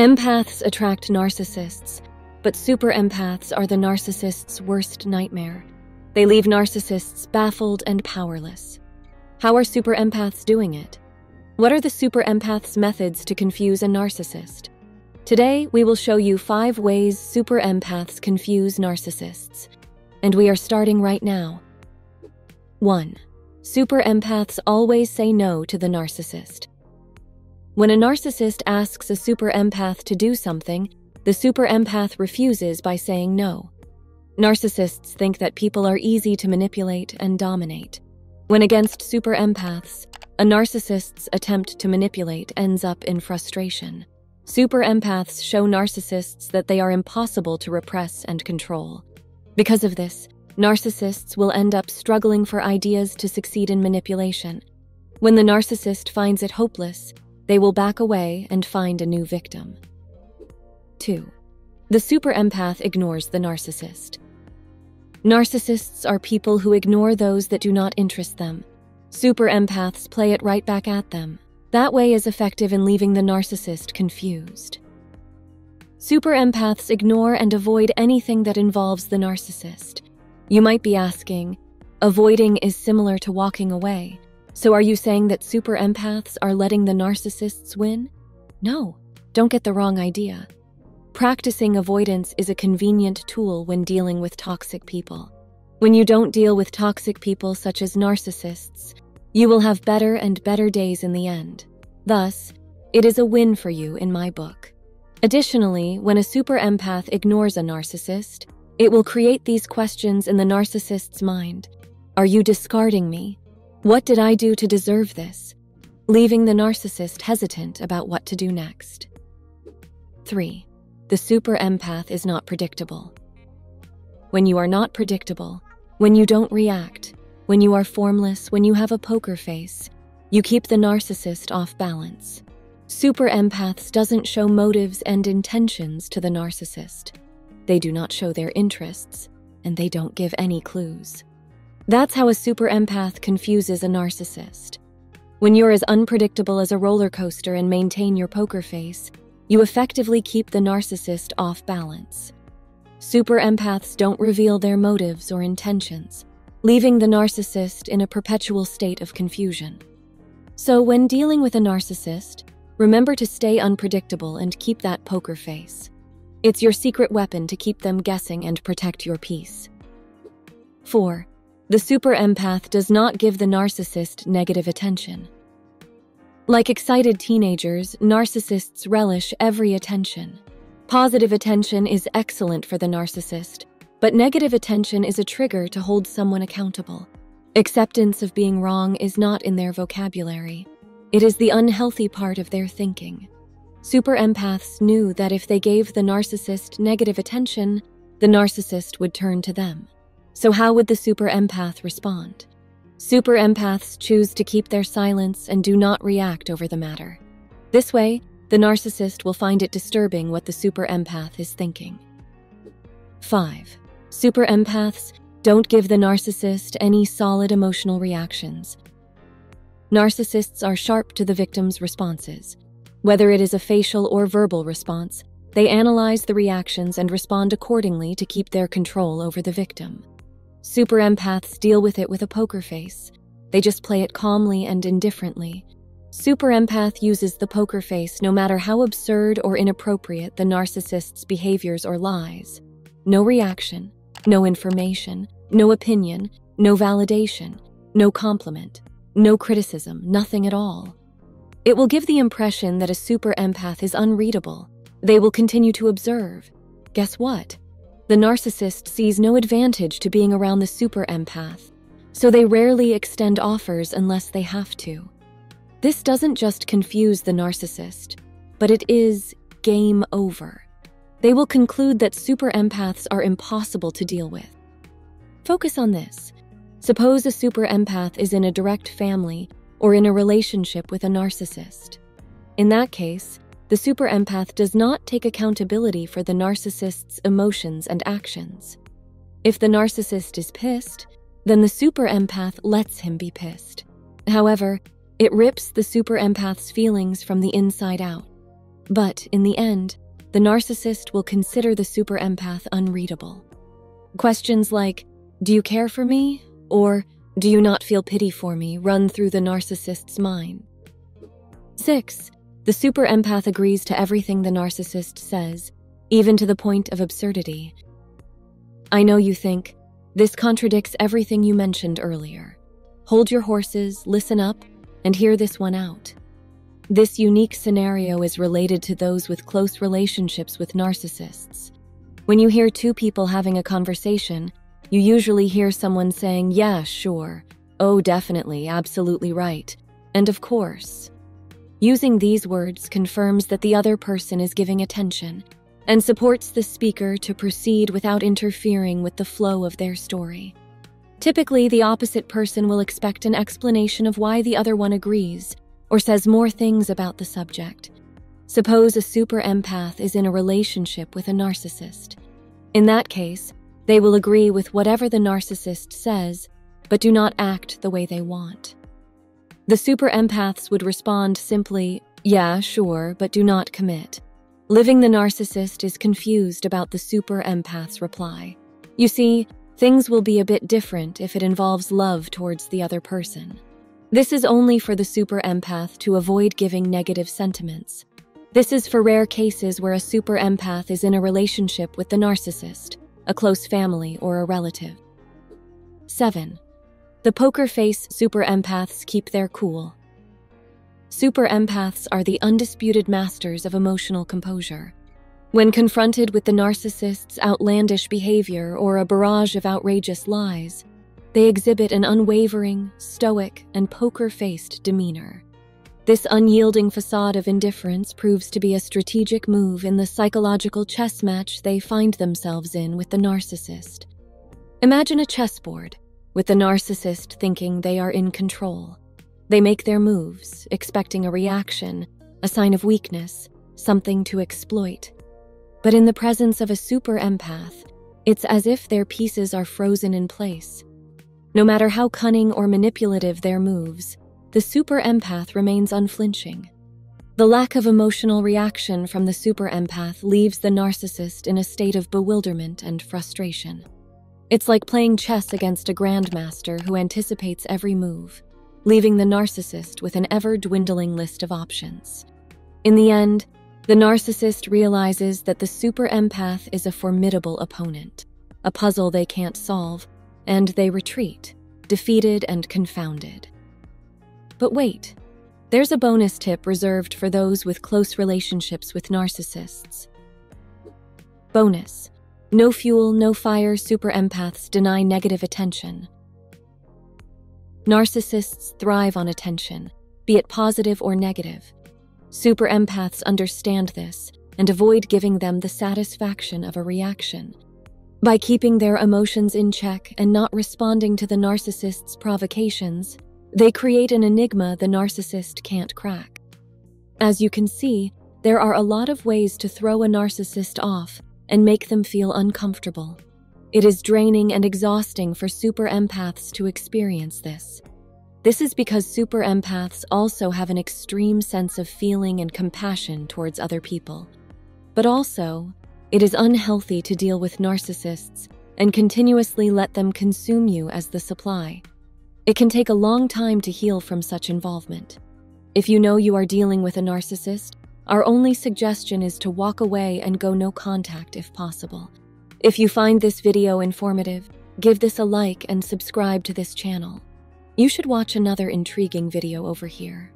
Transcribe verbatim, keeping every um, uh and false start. Empaths attract narcissists, but super empaths are the narcissist's worst nightmare. They leave narcissists baffled and powerless. How are super empaths doing it? What are the super empath's methods to confuse a narcissist? Today, we will show you five ways super empaths confuse narcissists. And we are starting right now. one. Super empaths always say no to the narcissist. When a narcissist asks a super empath to do something, the super empath refuses by saying no. Narcissists think that people are easy to manipulate and dominate. When against super empaths, a narcissist's attempt to manipulate ends up in frustration. Super empaths show narcissists that they are impossible to repress and control. Because of this, narcissists will end up struggling for ideas to succeed in manipulation. When the narcissist finds it hopeless, they will back away and find a new victim. two. The super empath ignores the narcissist. Narcissists are people who ignore those that do not interest them. Super empaths play it right back at them. That way is effective in leaving the narcissist confused. Super empaths ignore and avoid anything that involves the narcissist. You might be asking, avoiding is similar to walking away. So are you saying that super empaths are letting the narcissists win? No, don't get the wrong idea. Practicing avoidance is a convenient tool when dealing with toxic people. When you don't deal with toxic people such as narcissists, you will have better and better days in the end. Thus, it is a win for you in my book. Additionally, when a super empath ignores a narcissist, it will create these questions in the narcissist's mind. Are you discarding me? What did I do to deserve this? Leaving the narcissist hesitant about what to do next. three. The super empath is not predictable. When you are not predictable, when you don't react, when you are formless, when you have a poker face, you keep the narcissist off balance. Super empaths doesn't show motives and intentions to the narcissist. They do not show their interests, and they don't give any clues. That's how a super empath confuses a narcissist. When you're as unpredictable as a roller coaster and maintain your poker face, you effectively keep the narcissist off balance. Super empaths don't reveal their motives or intentions, leaving the narcissist in a perpetual state of confusion. So when dealing with a narcissist, remember to stay unpredictable and keep that poker face. It's your secret weapon to keep them guessing and protect your peace. four. The super empath does not give the narcissist negative attention. Like excited teenagers, narcissists relish every attention. Positive attention is excellent for the narcissist, but negative attention is a trigger to hold someone accountable. Acceptance of being wrong is not in their vocabulary. It is the unhealthy part of their thinking. Super empaths knew that if they gave the narcissist negative attention, the narcissist would turn to them. So how would the super empath respond? Super empaths choose to keep their silence and do not react over the matter. This way, the narcissist will find it disturbing what the super empath is thinking. five. Super empaths don't give the narcissist any solid emotional reactions. Narcissists are sharp to the victim's responses. Whether it is a facial or verbal response, they analyze the reactions and respond accordingly to keep their control over the victim. Super empaths deal with it with a poker face. They just play it calmly and indifferently. Super empath uses the poker face no matter how absurd or inappropriate the narcissist's behaviors or lies. No reaction, no information, no opinion, no validation, no compliment, no criticism, nothing at all. It will give the impression that a super empath is unreadable. They will continue to observe. Guess what? The narcissist sees no advantage to being around the super empath, so they rarely extend offers unless they have to. This doesn't just confuse the narcissist, but it is game over. They will conclude that super empaths are impossible to deal with. Focus on this. Suppose a super empath is in a direct family or in a relationship with a narcissist. In that case, the super empath does not take accountability for the narcissist's emotions and actions. If the narcissist is pissed, then the super empath lets him be pissed. However, it rips the super empath's feelings from the inside out. But in the end, the narcissist will consider the super empath unreadable. Questions like, "Do you care for me?" or "Do you not feel pity for me?" run through the narcissist's mind. Six, the super empath agrees to everything the narcissist says, even to the point of absurdity. I know you think, "This contradicts everything you mentioned earlier. Hold your horses, listen up, and hear this one out." This unique scenario is related to those with close relationships with narcissists. When you hear two people having a conversation, you usually hear someone saying, "Yeah, sure. Oh, definitely, absolutely right. And of course." Using these words confirms that the other person is giving attention and supports the speaker to proceed without interfering with the flow of their story. Typically, the opposite person will expect an explanation of why the other one agrees or says more things about the subject. Suppose a super empath is in a relationship with a narcissist. In that case, they will agree with whatever the narcissist says, but do not act the way they want. The super empaths would respond simply, "Yeah, sure," but do not commit. Living the narcissist is confused about the super empath's reply. You see, things will be a bit different if it involves love towards the other person. This is only for the super empath to avoid giving negative sentiments. This is for rare cases where a super empath is in a relationship with the narcissist, a close family, or a relative. Seven, the poker face super empaths keep their cool. Super empaths are the undisputed masters of emotional composure. When confronted with the narcissist's outlandish behavior or a barrage of outrageous lies, they exhibit an unwavering, stoic, and poker-faced demeanor. This unyielding facade of indifference proves to be a strategic move in the psychological chess match they find themselves in with the narcissist. Imagine a chessboard, with the narcissist thinking they are in control. They make their moves, expecting a reaction, a sign of weakness, something to exploit. But in the presence of a super empath, it's as if their pieces are frozen in place. No matter how cunning or manipulative their moves, the super empath remains unflinching. The lack of emotional reaction from the super empath leaves the narcissist in a state of bewilderment and frustration. It's like playing chess against a grandmaster who anticipates every move, leaving the narcissist with an ever-dwindling list of options. In the end, the narcissist realizes that the super empath is a formidable opponent, a puzzle they can't solve, and they retreat, defeated and confounded. But wait, there's a bonus tip reserved for those with close relationships with narcissists. Bonus: no fuel, no fire super empaths deny negative attention. Narcissists thrive on attention, be it positive or negative. Super empaths understand this and avoid giving them the satisfaction of a reaction. By keeping their emotions in check and not responding to the narcissist's provocations, they create an enigma the narcissist can't crack. As you can see, there are a lot of ways to throw a narcissist off and make them feel uncomfortable. It is draining and exhausting for super empaths to experience this. This is because super empaths also have an extreme sense of feeling and compassion towards other people. But also, it is unhealthy to deal with narcissists and continuously let them consume you as the supply. It can take a long time to heal from such involvement. If you know you are dealing with a narcissist, our only suggestion is to walk away and go no contact if possible. If you find this video informative, give this a like and subscribe to this channel. You should watch another intriguing video over here.